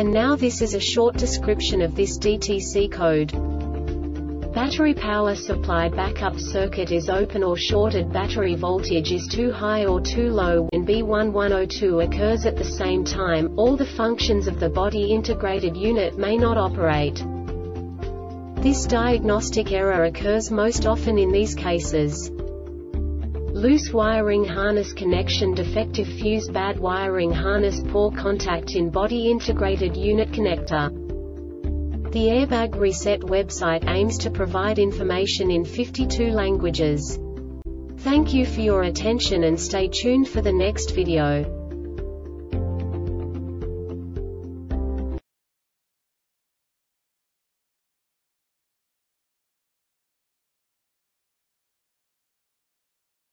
And now this is a short description of this DTC code. Battery power supply backup circuit is open or shorted. Battery voltage is too high or too low. When B1102 occurs at the same time, all the functions of the body integrated unit may not operate. This diagnostic error occurs most often in these cases: loose wiring harness connection, defective fuse, bad wiring harness, poor contact in body integrated unit connector. The Airbag Reset website aims to provide information in 52 languages. Thank you for your attention and stay tuned for the next video.